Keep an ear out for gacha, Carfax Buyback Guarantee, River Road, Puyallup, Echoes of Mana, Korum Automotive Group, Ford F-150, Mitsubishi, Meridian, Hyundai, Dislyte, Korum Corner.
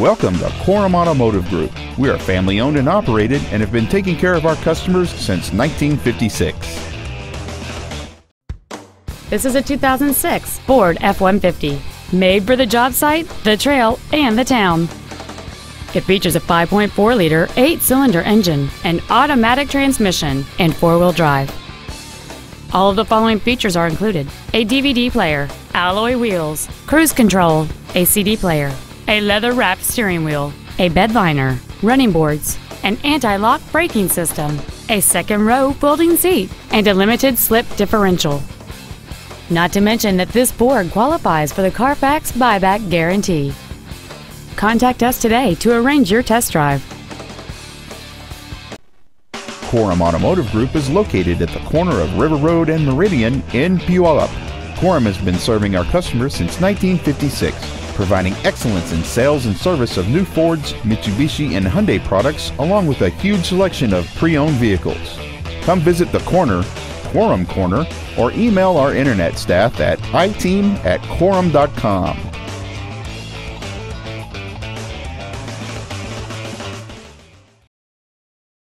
Welcome to Korum Automotive Group. We are family owned and operated and have been taking care of our customers since 1956. This is a 2006 Ford F-150, made for the job site, the trail, and the town. It features a 5.4-liter, 8-cylinder engine, an automatic transmission, and 4-wheel drive. All of the following features are included: a DVD player, alloy wheels, cruise control, a CD player, a leather-wrapped steering wheel, a bed liner, running boards, an anti-lock braking system, a second-row folding seat, and a limited-slip differential. Not to mention that this Ford qualifies for the Carfax Buyback Guarantee. Contact us today to arrange your test drive. Korum Automotive Group is located at the corner of River Road and Meridian in Puyallup. Korum has been serving our customers since 1956, providing excellence in sales and service of new Fords, Mitsubishi, and Hyundai products, along with a huge selection of pre-owned vehicles. Come visit the corner, Korum Corner, or email our internet staff at iteam@korum.com.